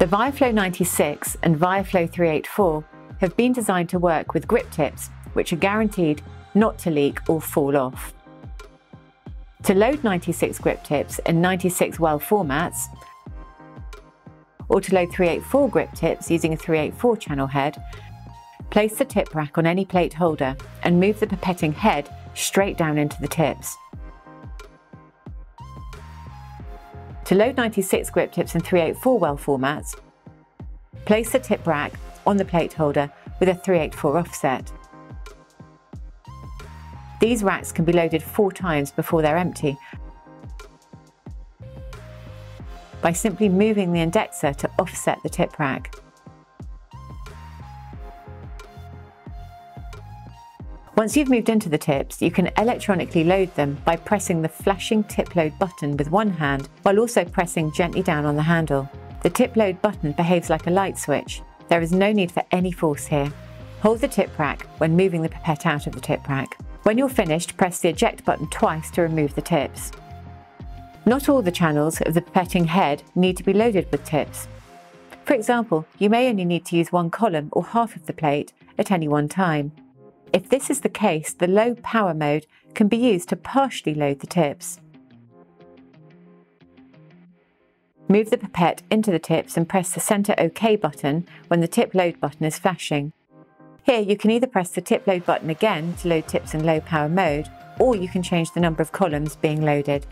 The VIAFLO 96 and VIAFLO 384 have been designed to work with grip tips which are guaranteed not to leak or fall off. To load 96 grip tips in 96 well formats, or to load 384 grip tips using a 384 channel head, place the tip rack on any plate holder and move the pipetting head straight down into the tips. To load 96 grip tips in 384 well formats, place the tip rack on the plate holder with a 384 offset. These racks can be loaded 4 times before they're empty by simply moving the indexer to offset the tip rack. Once you've moved into the tips, you can electronically load them by pressing the flashing tip load button with one hand while also pressing gently down on the handle. The tip load button behaves like a light switch. There is no need for any force here. Hold the tip rack when moving the pipette out of the tip rack. When you're finished, press the eject button twice to remove the tips. Not all the channels of the pipetting head need to be loaded with tips. For example, you may only need to use one column or half of the plate at any one time. If this is the case, the low power mode can be used to partially load the tips. Move the pipette into the tips and press the center OK button when the tip load button is flashing. Here you can either press the tip load button again to load tips in low power mode, or you can change the number of columns being loaded.